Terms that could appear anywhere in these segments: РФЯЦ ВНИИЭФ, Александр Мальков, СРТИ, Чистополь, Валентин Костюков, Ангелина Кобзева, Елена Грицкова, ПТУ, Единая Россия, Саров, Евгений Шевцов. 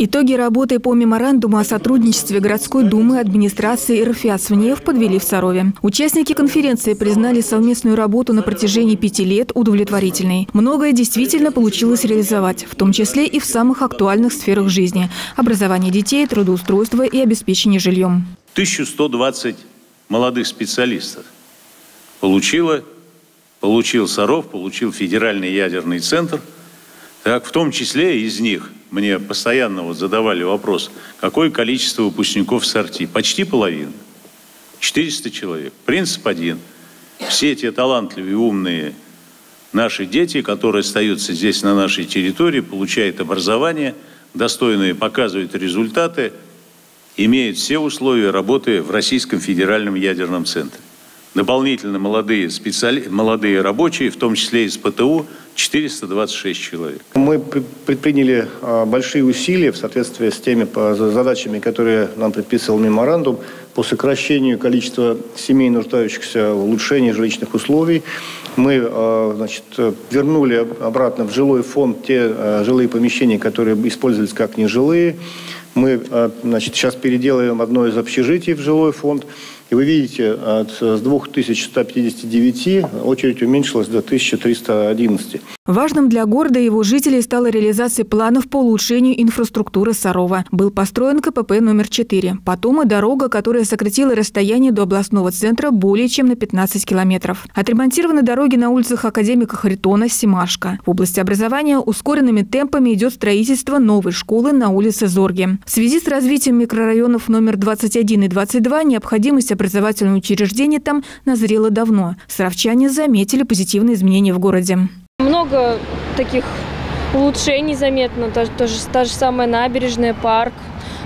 Итоги работы по меморандуму о сотрудничестве городской думы, администрации РФЯЦ ВНИИЭФ подвели в Сарове. Участники конференции признали совместную работу на протяжении 5 лет удовлетворительной. Многое действительно получилось реализовать, в том числе и в самых актуальных сферах жизни – образование детей, трудоустройство и обеспечение жильем. 1120 молодых специалистов получил Саров, получил федеральный ядерный центр. Так, в том числе из них мне постоянно задавали вопрос, какое количество выпускников СРТИ. Почти половина. 400 человек. Принцип один. Все те талантливые, умные наши дети, которые остаются здесь на нашей территории, получают образование, достойные, показывают результаты, имеют все условия работы в Российском федеральном ядерном центре. Дополнительно молодые рабочие, в том числе из ПТУ, 426 человек. Мы предприняли большие усилия в соответствии с теми задачами, которые нам предписывал меморандум, по сокращению количества семей, нуждающихся в улучшении жилищных условий. Мы, значит, вернули обратно в жилой фонд те жилые помещения, которые использовались как нежилые. Мы, значит, сейчас переделаем одно из общежитий в жилой фонд. И вы видите, с 2159 очередь уменьшилась до 1311. Важным для города и его жителей стала реализация планов по улучшению инфраструктуры Сарова. Был построен КПП номер 4. Потом и дорога, которая сократила расстояние до областного центра более чем на 15 километров. Отремонтированы дороги на улицах Академика Харитона, Семашко. В области образования ускоренными темпами идет строительство новой школы на улице Зорге. В связи с развитием микрорайонов номер 21 и 22 необходимость образовательных учреждений там назрела давно. Саровчане заметили позитивные изменения в городе. Много таких улучшений заметно. Та же самая набережная, парк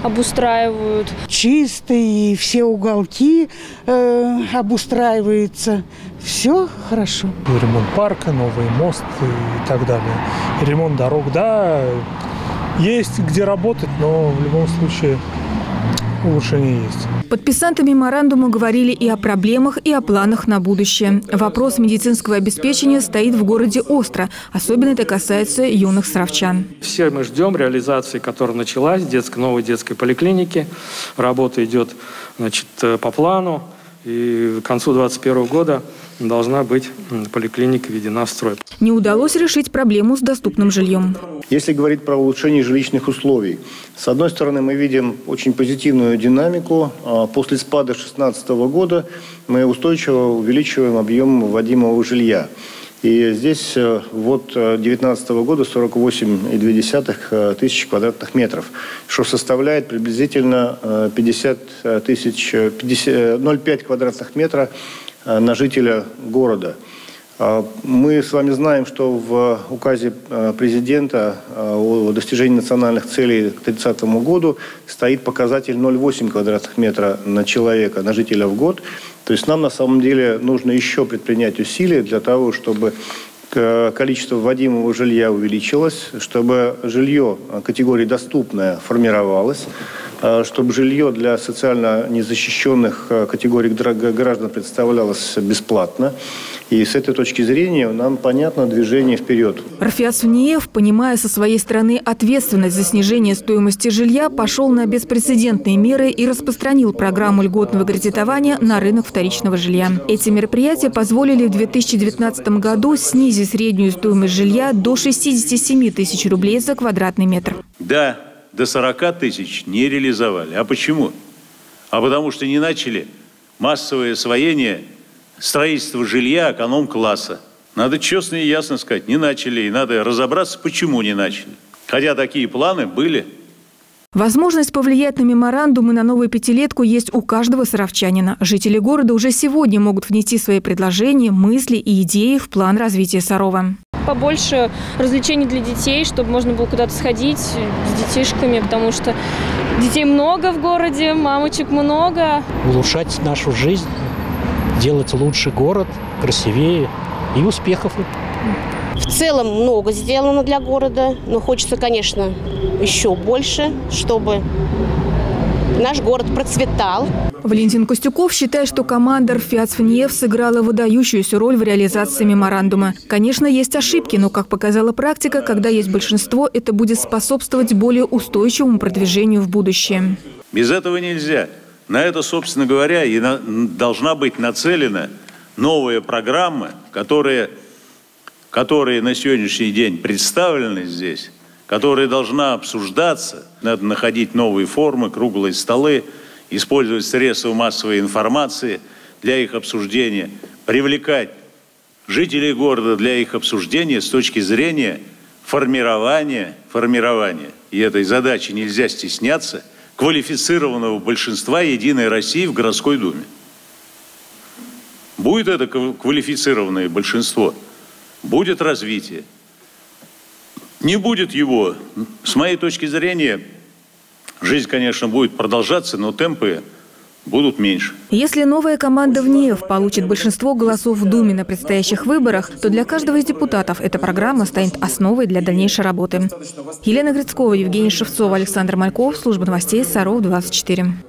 обустраивают. Чистые, все уголки обустраиваются. Все хорошо. Ремонт парка, новый мост и так далее. Ремонт дорог, да, есть где работать, но в любом случае улучшение есть. Подписанты меморандума говорили и о проблемах, и о планах на будущее. Вопрос медицинского обеспечения стоит в городе остро. Особенно это касается юных саровчан. Все мы ждем реализации, которая началась, новой детской поликлиники. Работа идет, значит, по плану. И к концу 2021 года должна быть поликлиника введена в строй. Не удалось решить проблему с доступным жильем. Если говорить про улучшение жилищных условий, с одной стороны, мы видим очень позитивную динамику. После спада 2016 года мы устойчиво увеличиваем объем вводимого жилья. И здесь вот 2019 года 48,2 тысяч квадратных метров, что составляет приблизительно 0,5 квадратных метра на жителя города. Мы с вами знаем, что в указе президента о достижении национальных целей к 2030 году стоит показатель 0,8 квадратных метра на человека, на жителя в год. То есть нам на самом деле нужно еще предпринять усилия для того, чтобы количество вводимого жилья увеличилось, чтобы жилье категории «доступное» формировалось, чтобы жилье для социально незащищенных категорий граждан представлялось бесплатно. И с этой точки зрения нам понятно движение вперед. РФЯЦ ВНИИЭФ, понимая со своей стороны ответственность за снижение стоимости жилья, пошел на беспрецедентные меры и распространил программу льготного кредитования на рынок вторичного жилья. Эти мероприятия позволили в 2019 году снизить среднюю стоимость жилья до 67 тысяч рублей за квадратный метр. Да, до 40 тысяч не реализовали. А почему? А потому что не начали массовое освоение строительства жилья эконом-класса. Надо честно и ясно сказать, не начали. И надо разобраться, почему не начали. Хотя такие планы были. Возможность повлиять на меморандум и на новую пятилетку есть у каждого саровчанина. Жители города уже сегодня могут внести свои предложения, мысли и идеи в план развития Сарова. Побольше развлечений для детей, чтобы можно было куда-то сходить с детишками, потому что детей много в городе, мамочек много. Улучшать нашу жизнь, делать лучше город, красивее и успехов. В целом много сделано для города, но хочется, конечно, еще больше, чтобы наш город процветал. Валентин Костюков считает, что команда РФЯЦ ВНИИЭФ сыграла выдающуюся роль в реализации меморандума. Конечно, есть ошибки, но, как показала практика, когда есть большинство, это будет способствовать более устойчивому продвижению в будущее. Без этого нельзя. На это, собственно говоря, и должна быть нацелена новая программа, которые на сегодняшний день представлены здесь, которая должна обсуждаться. Надо находить новые формы, круглые столы, использовать средства массовой информации для их обсуждения, привлекать жителей города для их обсуждения с точки зрения формирования. И этой задачи нельзя стесняться квалифицированного большинства «Единой России» в городской думе. Будет это квалифицированное большинство, будет развитие. Не будет его, с моей точки зрения, жизнь, конечно, будет продолжаться, но темпы будут меньше. Если новая команда ВНИИЭФ получит большинство голосов в Думе на предстоящих выборах, то для каждого из депутатов эта программа станет основой для дальнейшей работы. Елена Грицкова, Евгений Шевцов, Александр Мальков, служба новостей Саров, 24.